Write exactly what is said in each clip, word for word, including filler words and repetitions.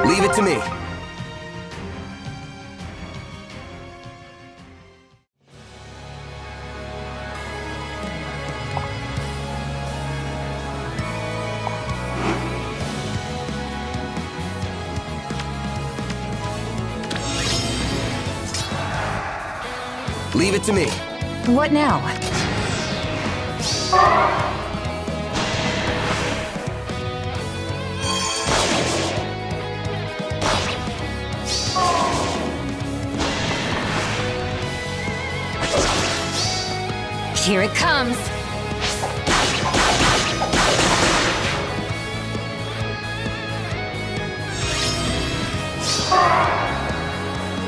Leave it to me. Leave it to me. What now? Here it comes.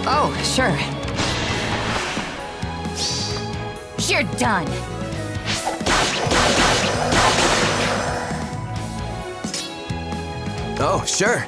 Oh, sure. You're done. Oh, sure.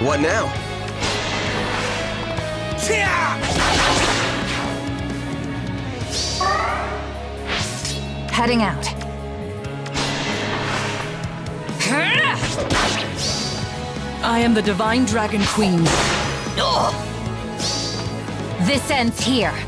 What now? Heading out. I am the Divine Dragon Queen. This ends here.